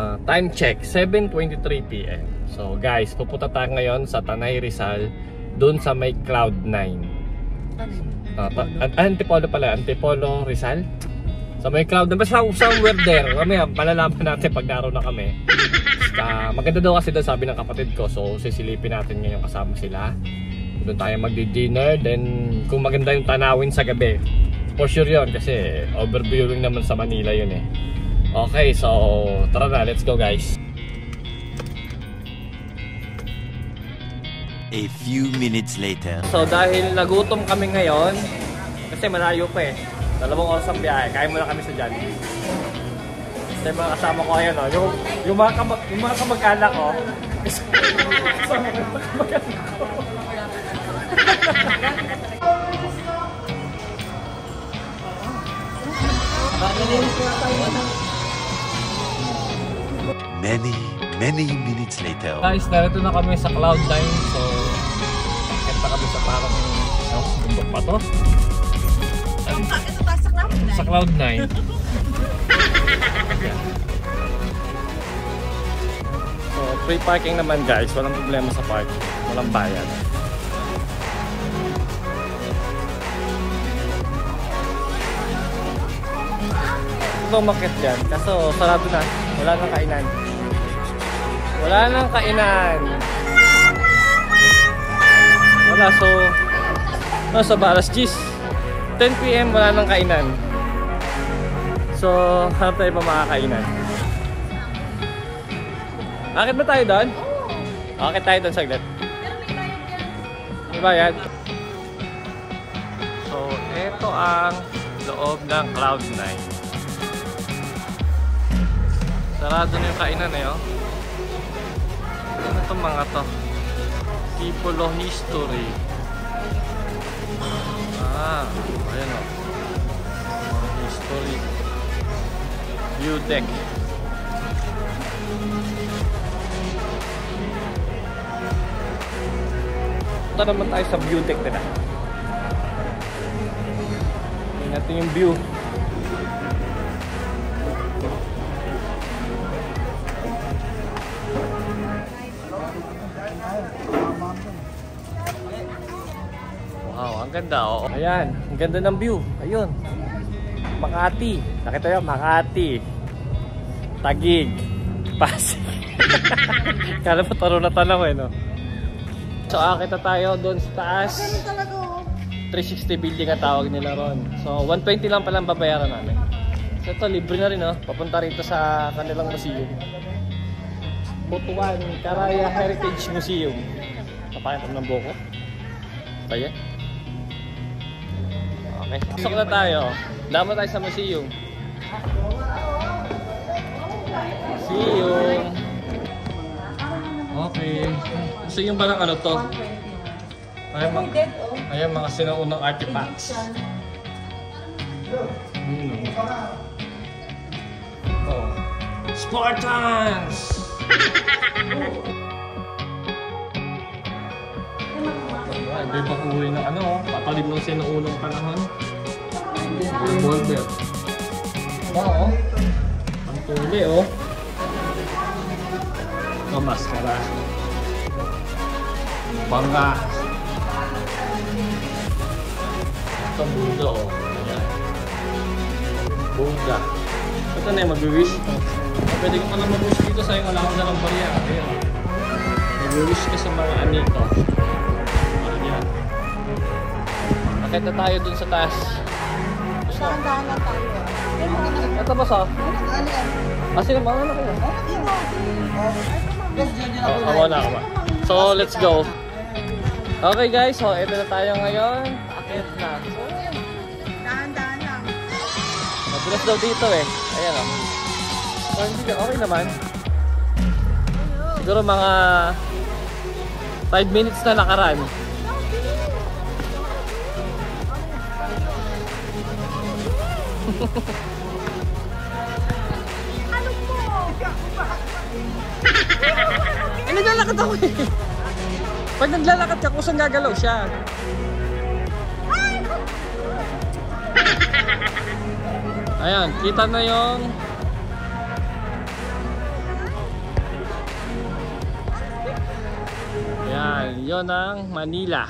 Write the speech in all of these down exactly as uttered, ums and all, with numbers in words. Uh, time check, seven twenty-three p m So guys, pupunta tayo ngayon sa Tanay Rizal, doon sa may Cloud nine. uh, Antipolo pala, Antipolo Rizal. Sa may Cloud nine, basta somewhere there. Kami, malalaman natin pag naroon na kami. Uh, maganda daw kasi doon, sabi ng kapatid ko. So sisilipin natin ngayon kasama sila. Doon tayo magdi-dinner. Then kung maganda yung tanawin sa gabi, for sure yun, kasi overviewing naman sa Manila yun eh. Okay, so tara na, let's go guys. A few minutes later. So dahil nagutom kami ngayon, kasi malayo pa eh. Dalawang oras ang biyahe, kaya muna kami sa Jollibee. Kasi mga kasama ko ngayon, oh, yung, yung mga kamag, yung mga kamag-anak ko. Kasama ko yung mga kamag-anak ko. Many, many minutes later. Guys, narito na kami sa Cloud nine. So, kita kami sa parang house bundok pa to. Sa Cloud nine. So, free parking naman guys. Walang problema sa parking. Walang bayad. Ito market dyan. Kaso, sarado na. Wala nang kainan. Wala nang kainan. Wala, so no, so ba, alas diyes, ten p m wala nang kainan. So, hanap tayo pa makakainan. Akit ba tayo doon? Akit tayo doon saglit. May bayad. So, eto ang loob ng Cloud nine. Sarado na yung kainan eh, oh. Ano itong mga to? Antipolo history. Ah, ayan o. History. View deck. Punta naman tayo sa view deck nila. Tingnan natin yung view. Wow, ang ganda oh. Ayan, ang ganda ng view. Ayun. Makati. Nakita niyo Makati. Taguig. Pasig. Kala po taro na tanaw eh, no? So, akita tayo doon sa taas. three sixty building ang tawag nila ron. So, one twenty lang palang babayaran namin. So, ito libre na rin oh. Papunta rito sa kanilang museum. Butuan, Karaya Heritage Museum. Napakita ng buko. Ayan. Okay. Pasok na tayo. Dama tayo sa museum. Museum. Okay. Museum ba ng ano to? Ayan, ma ayan mga sinaunang artifacts. Hmm. Oh. Spartans! Hindi pa kuwi ng ano, patalim ng sinuunang panahon. Revolver. Oo. Ang tuli oh. Ang maskara. Bangga. Ito Buddha oh. Buddha. Ito na yung mag-wish. Pwede ko pala mag-wish dito, sayang wala ko na lang bariya. Mag-wish ka sa mga anito. Kahit na tayo dun sa taas. Saan daan lang tayo? Ito ba sa? Ah, sino ba? Ano kayo? Ako na, ako ba? So, let's go. Okay guys, so ito na tayo ngayon. Akit na. So, ayan. Daan-daan lang. Madulas daw dito eh. Ayan o. So, hindi okay naman. Siguro mga five minutes na nakaraan. Ano po? Eh, naglalakad ako eh. Pag naglalakad ka, kung saan gagalaw siya? Ayan, kita na yung Yon ang Manila,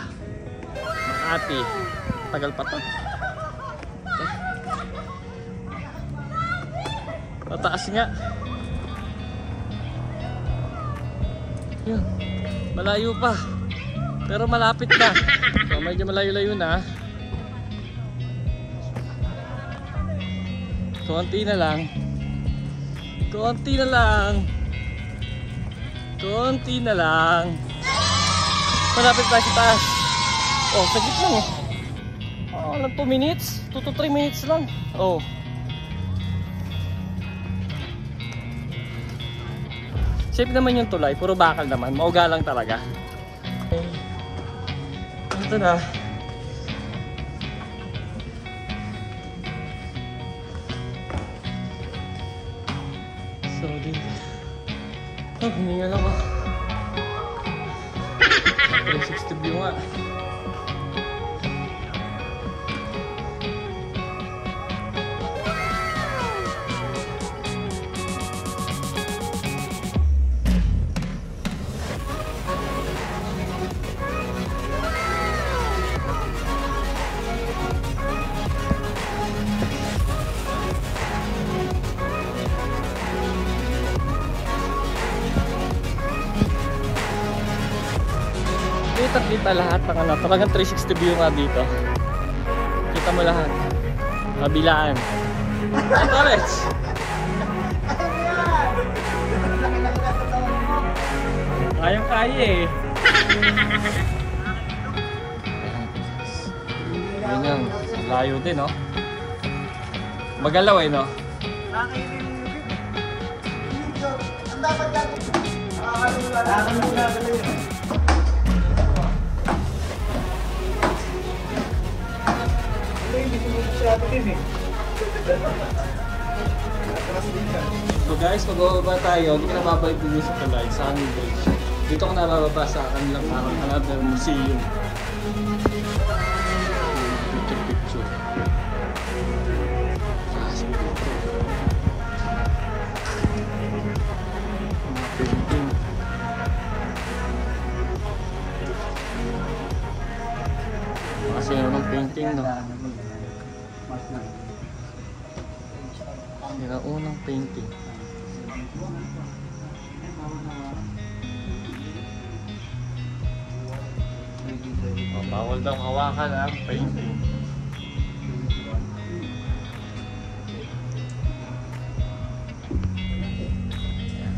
Makati. Tagal pa to. Tataas nga. Yun. Malayo pa. Pero malapit na. So, medyo malayo-layo na. Konti na lang. Konti na lang. Konti na lang. Malapit na si taas. Oh, saglit lang eh. Oh, lang two minutes. two to three minutes lang. Oh. Safe naman yung tulay. Puro bakal naman. Mauga lang talaga. Ito na. So, dito. Oh, humingal ako. three sixty view nga. Kita lahat ng ano, talagang three sixty view nga dito. Kita mo lahat. Kabilaan. College. Ayun kaya eh. Ganyan, layo din no. Magalaw eh no. Ang dapat natin. Ah, so guys, magbababa tayo. Hindi ko nababalik dito sa tulay, sa Sandbridge. Dito ko nabababa sa kanilang parang another museum. Picture, picture. Kasi yun ang painting, no? Nila unang painting. Oh, bawal daw hawakan ang painting.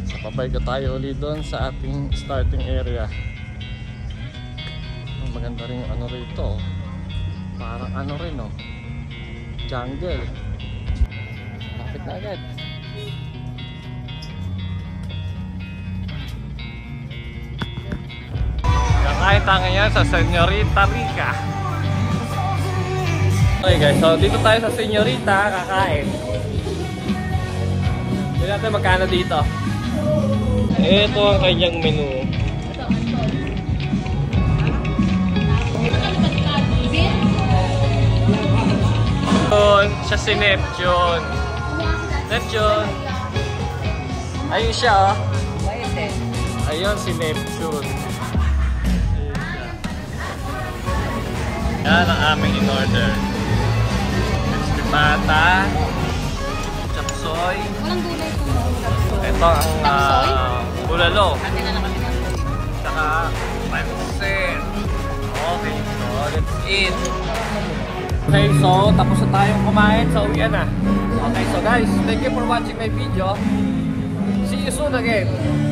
Sa babay ka tayo ulit doon sa ating starting area. Ang maganda rin yung ano rito. Parang ano rin oh. Jungle. Lapit na agad. Kakain tayo ngayon sa Señorita Rica. Okay guys, so dito tayo sa Señorita kakain. Hindi natin magkano dito. Ito ang kanyang menu. Siya si Neptune. Neptune. Ayun siya oh. Ayun si Neptune. Yan ang aming in-order. Pata. Chapsoy. Ito ang uh, bulalo. Saka pansin. Okay, so let's eat. Okay, so tapos na tayong kumain, so uwian na. Okay, so guys, thank you for watching my video. See you soon again.